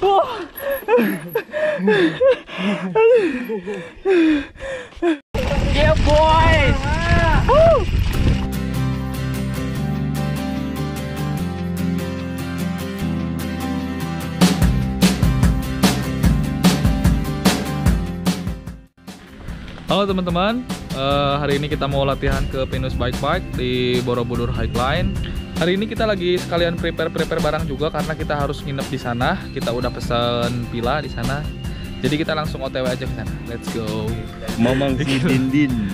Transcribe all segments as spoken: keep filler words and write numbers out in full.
Yeah, boys. Woo. Halo teman-teman, uh, hari ini kita mau latihan ke Pinus Bike Park di Borobudur Highline. Hari ini kita lagi sekalian prepare-prepare barang juga karena kita harus nginep di sana. Kita udah pesen pila di sana. Jadi kita langsung O T W aja ke sana. Let's go. Mamang si Dindin.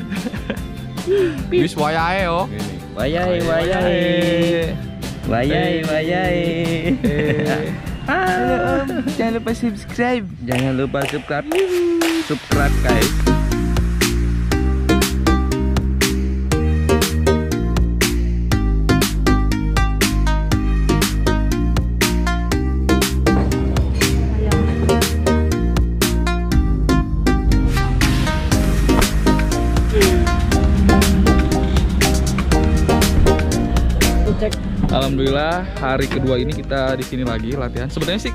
Wis wayahe yo. Wayahe wayahe. Wayahe wayahe. Halo Om, jangan lupa subscribe. Jangan lupa subscribe. Subscribe guys. Alhamdulillah hari kedua ini kita di sini lagi latihan. Sebenarnya sih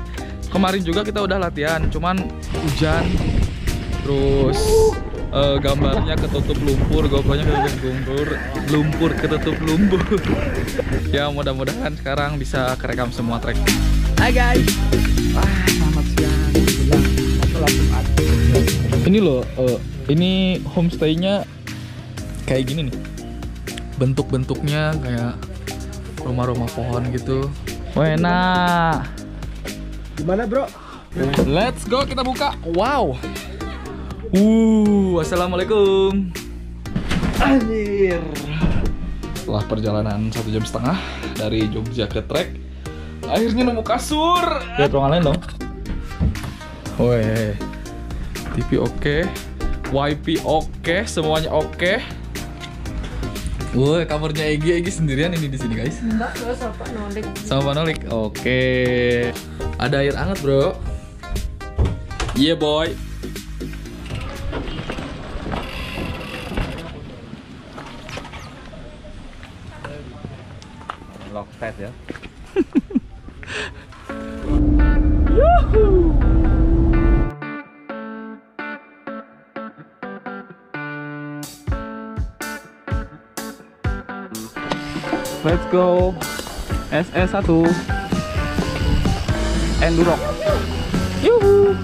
kemarin juga kita udah latihan, cuman hujan terus uh, gambarnya ketutup lumpur, goponya ketutup lumpur, lumpur ketutup lumpur. Ya mudah-mudahan sekarang bisa kerekam semua track. Hai guys. Wah, selamat siang. Ini loh, uh, ini homestay-nya kayak gini nih. Bentuk-bentuknya kayak rumah-rumah pohon gitu. Wena. Gimana bro? Let's go, kita buka. Wow. Uh, assalamualaikum. Anjir. Setelah perjalanan satu jam setengah dari Jogja ke trek, akhirnya nemu kasur. Lihat ruangan lain dong. Woi. T V oke, okay. Wifi oke, okay. Semuanya oke. Okay. Woi, kamarnya Egi, Egi sendirian ini di sini guys. Enggak, gue sama Pak Nolik. Sama Pak Nolik, oke. Okay. Ada air hangat bro. Iya yeah, boy. Lock set ya. Let's go S S one Enduro. Yuhu.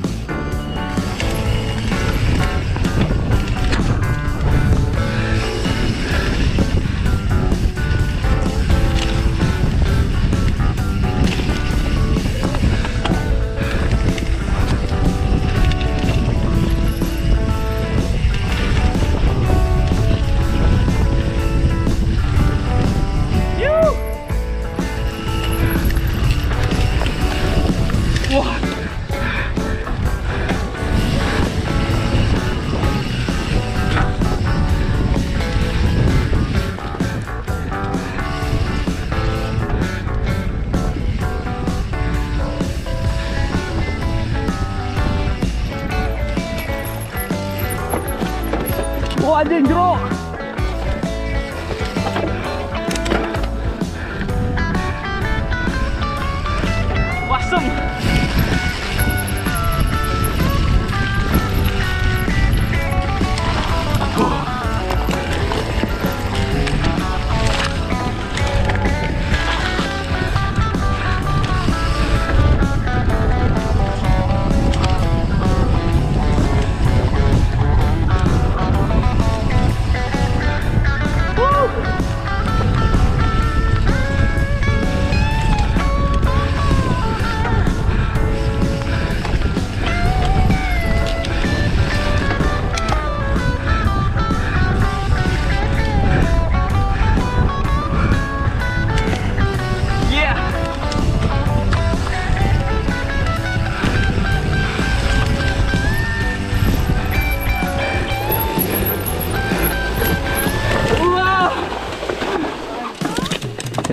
Anjing jeruk. Wasem. Oh.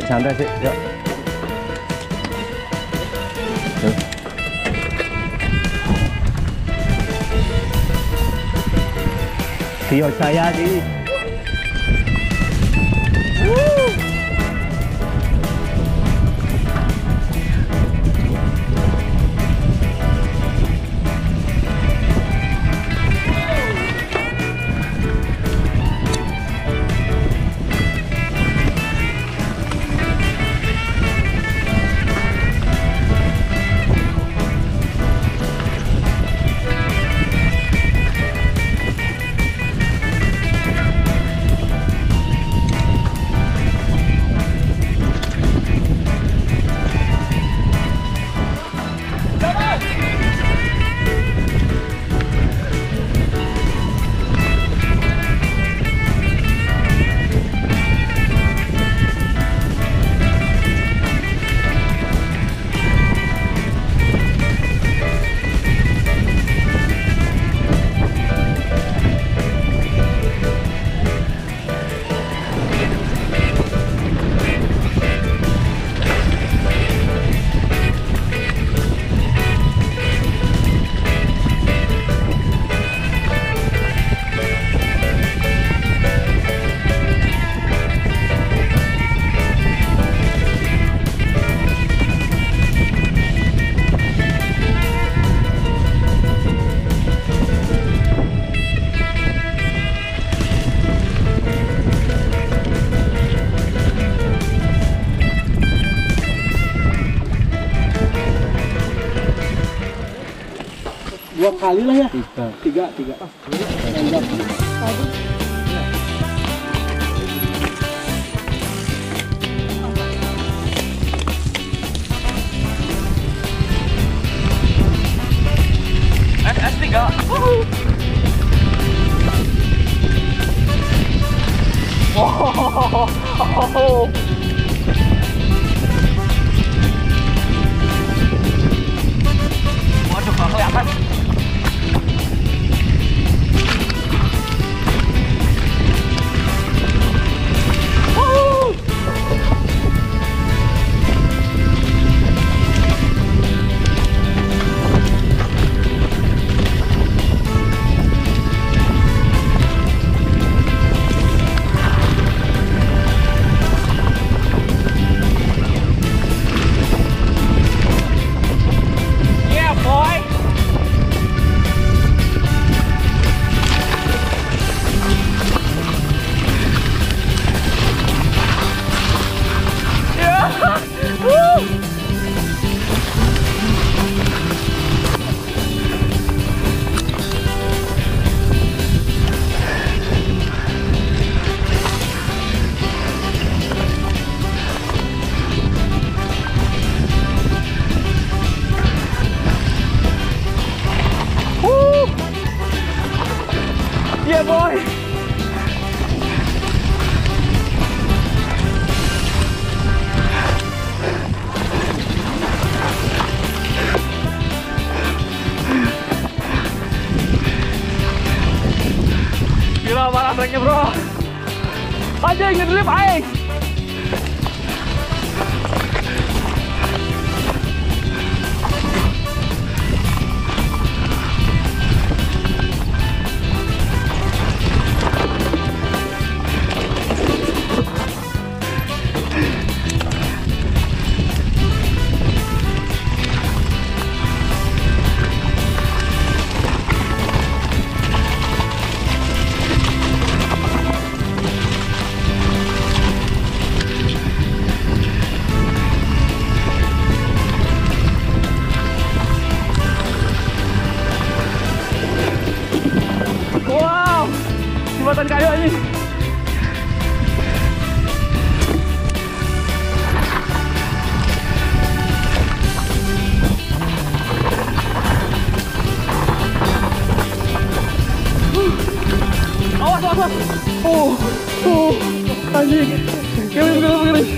Santai sih, yuk. Tuh. Tio saya sih. Woo. kali lah ya? Tiga. Tiga, tiga. Ah, tiga. Tadi. S S tiga. Wuhu. Wow. Waduh, nggak kelihatan. Yeah, boy. Gila parah tracknya, bro. Anjing, ngedrip aing. Jembatan kayu ini. Awas, awas, awas. Oh, oh, anjing. Kering, kering, kering.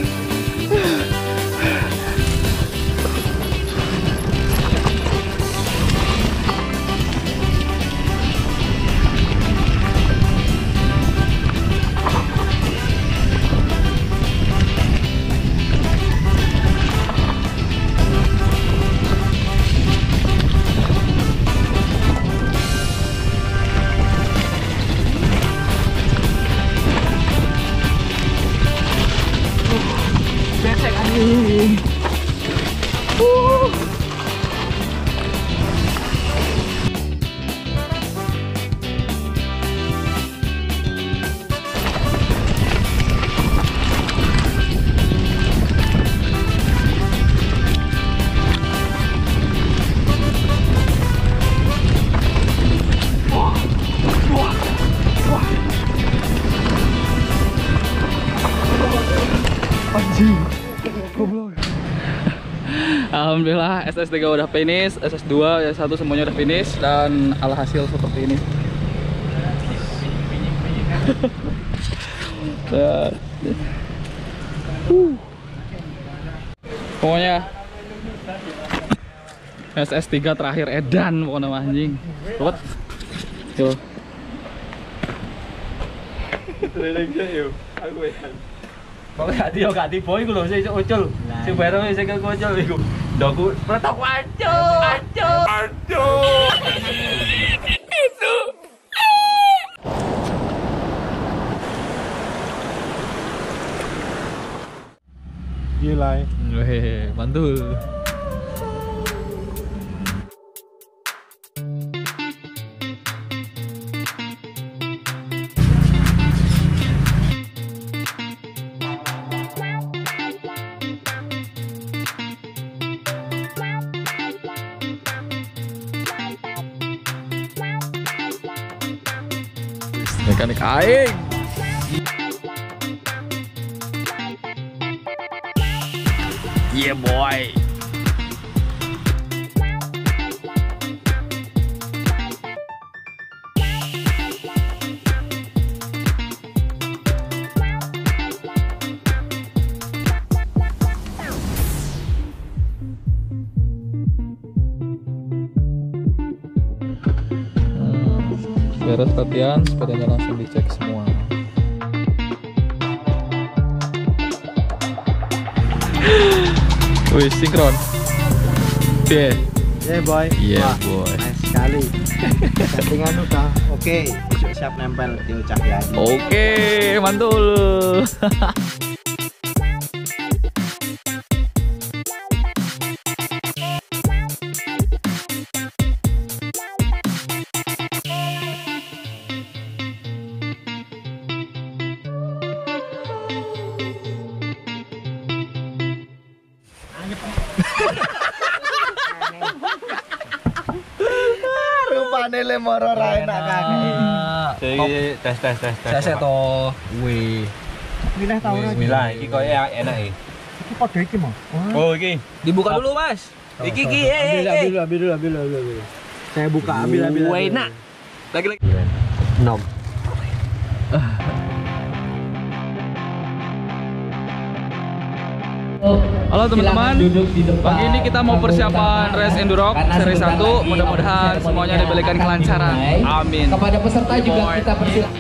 Alhamdulillah S S tiga udah finish, S S dua, S S satu semuanya udah finish, dan alhasil seperti ini. uh. Pokoknya S S tiga terakhir edan, pokoknya anjing. What? Yo. Kok gak yo gak diboy ku lho sing ucul. Sing bareng sing ucul iku. Ndoku pretok ancul. Ancul. Ancul. Itu. Gila. Weh, mantul. mekanik aing. Yeah boy. Beres latihan, sepedanya langsung dicek semua. Wih, sinkron. Yeah. Yeah boy. Yeah wah, boy. Nice sekali. Settingan udah oke. Okay. Siap nempel di ucap ya. Oke, okay, mantul. Rupane lemoro ra enak kaki. Jadi tes tes tes tes. Sesek to. Wih. Milih tahu ra. Milih iki koyo enak iki. Iki padha iki, Mas. Oh, iki. Dibuka dulu, Mas. Iki iki. Ambil dulu, ambil dulu, ambil dulu. Saya buka, ambil ambil. Wah, enak. Lagi-lagi. Nom. Halo teman-teman, pagi ini kita mau persiapan race enduro seri satu. Mudah-mudahan semuanya diberikan kelancaran. Amin. Kepada peserta juga kita persilakan.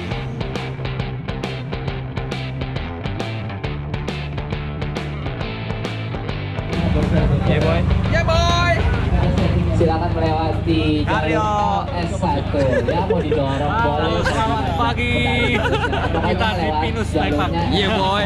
Yeah boy. Yeah boy. Silakan melewati jalur S satu ya, mau didorong boleh. Selamat pagi. Kita di Pinus Bike Park. Yeah boy.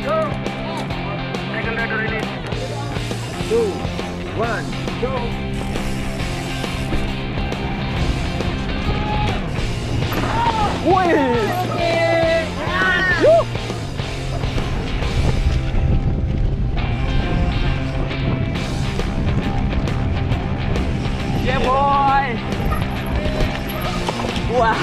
two, one, go. Wih. Yeah boy. Wah.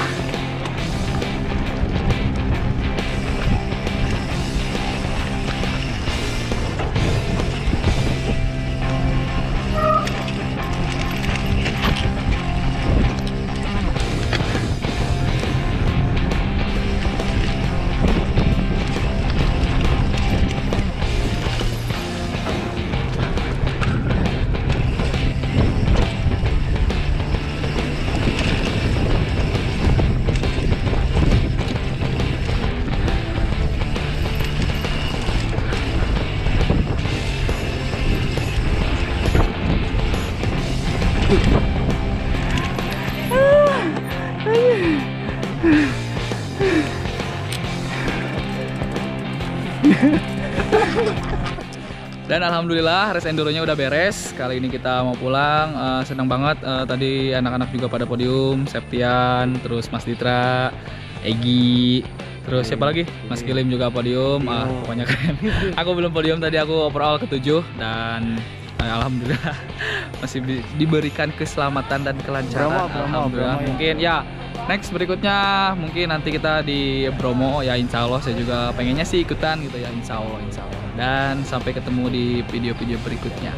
Dan alhamdulillah race enduro-nya udah beres. Kali ini kita mau pulang, uh, senang banget. Uh, tadi anak-anak juga pada podium, Septian, terus Mas Ditra, Egi, terus siapa lagi? Mas Kilim juga podium. Ah, uh, pokoknya keren. Aku belum podium tadi, aku overall ketujuh dan uh, alhamdulillah masih di diberikan keselamatan dan kelancaran. Bravo, bravo, alhamdulillah. Bravo, mungkin ya. Next berikutnya mungkin nanti kita di Bromo ya, insya Allah saya juga pengennya sih ikutan gitu ya, insya Allah, insya Allah. Dan sampai ketemu di video-video berikutnya.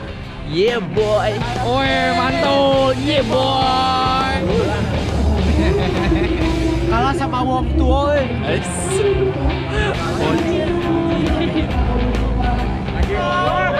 Yeah boy. Oe mantul. Yeah boy. Kalah sama wong tua. Yes.